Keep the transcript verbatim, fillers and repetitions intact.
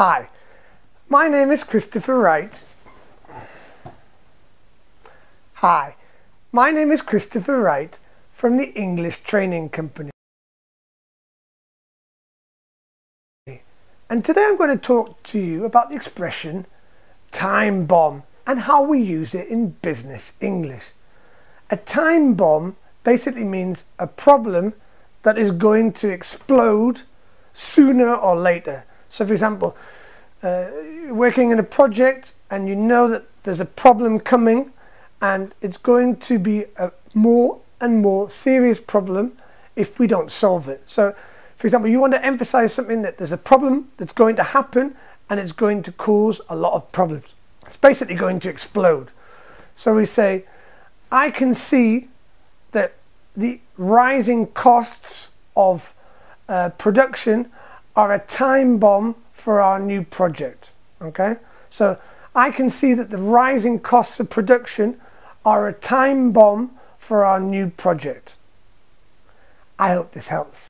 Hi, my name is Christopher Wright. Hi, my name is Christopher Wright from the English Training Company. And today I'm going to talk to you about the expression time bomb and how we use it in business English. A time bomb basically means a problem that is going to explode sooner or later. So for example, uh, you're working in a project and you know that there's a problem coming and it's going to be a more and more serious problem if we don't solve it. So for example, you want to emphasize something that there's a problem that's going to happen and it's going to cause a lot of problems. It's basically going to explode. So we say, I can see that the rising costs of uh, production are a time bomb for our new project. Okay, so I can see that the rising costs of production are a time bomb for our new project. I hope this helps.